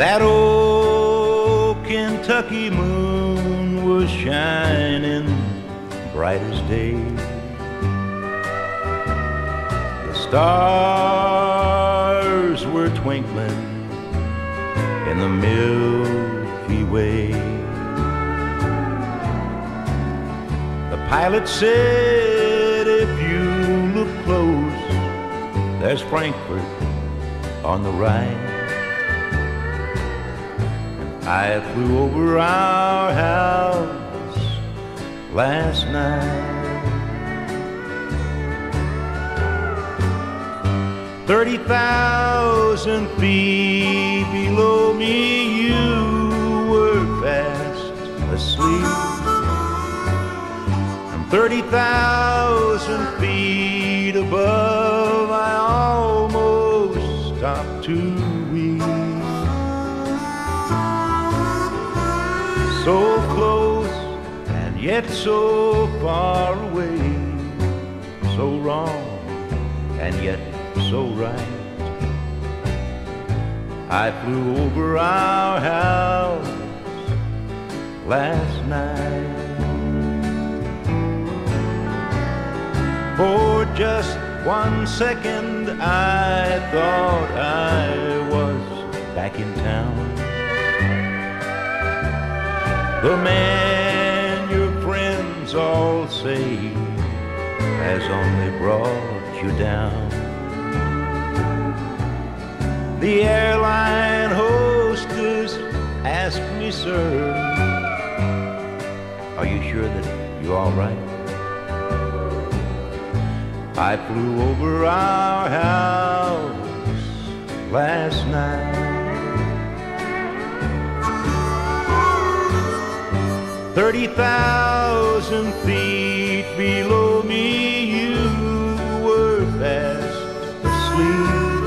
That old Kentucky moon was shining bright as day. The stars were twinkling in the Milky Way. The pilot said, if you look close, there's Frankfurt on the right. I flew over our house last night. 30,000 feet below me, you were fast asleep. And 30,000 feet above, I almost stopped to weep. So close and yet so far away, so wrong and yet so right. I flew over our house last night. For just one second I thought I was back in town. The man your friends all say has only brought you down. The airline hostess asked me, sir, are you sure that you're all right? I flew over our house last night. 30,000 feet below me, you were fast asleep.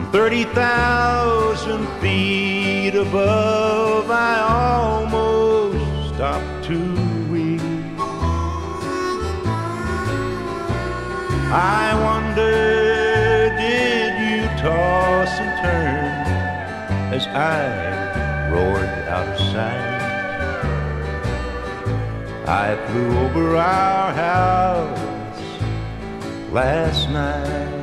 And 30,000 feet above, I almost stopped to weep. I wonder, did you toss and turn as I roared out of sight? I flew over our house last night.